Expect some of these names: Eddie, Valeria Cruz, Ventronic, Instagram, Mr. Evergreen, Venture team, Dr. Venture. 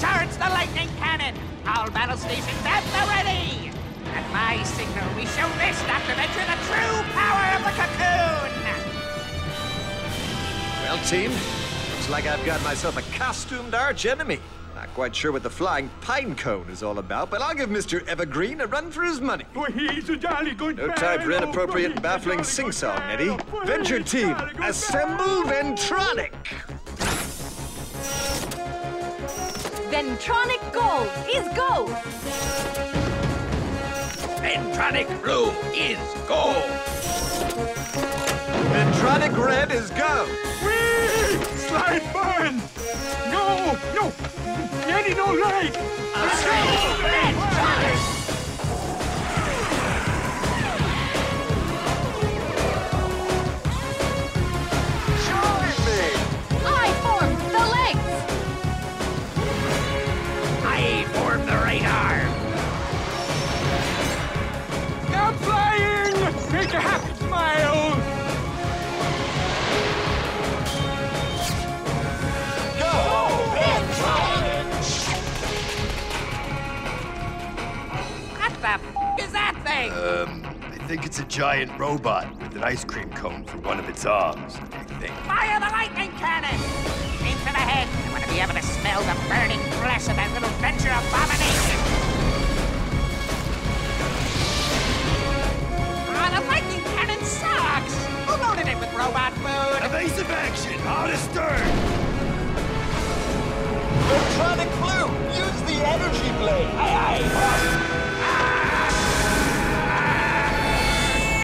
Charge the lightning cannon! All battle stations at the ready! At my signal, we show this Dr. Venture the true power of the cocoon! Well, team, looks like I've got myself a costumed arch-enemy. Not quite sure what the flying pinecone is all about, but I'll give Mr. Evergreen a run for his money. Well, he's a jolly good no time for inappropriate, baffling sing-song, Eddie. Venture team, assemble Ventronic! Ventronic gold is gold! Ventronic blue is gold! Ventronic red is gold! Whee! Slide burn! No! No! Eddie, no light! Assemble Ventronic! Join me! I form the legs! I form the right arm! I'm flying! Make a happy smile! What the f*** is that thing? I think it's a giant robot with an ice cream cone for one of its arms, I think. Fire the lightning cannon! Aim for the head. I want to be able to smell the burning flesh of that little Venture abomination. Ah, the lightning cannon sucks! Who loaded it with robot food? Evasive action! Out of stern! Electronic blue! Use the energy blade! Aye, aye!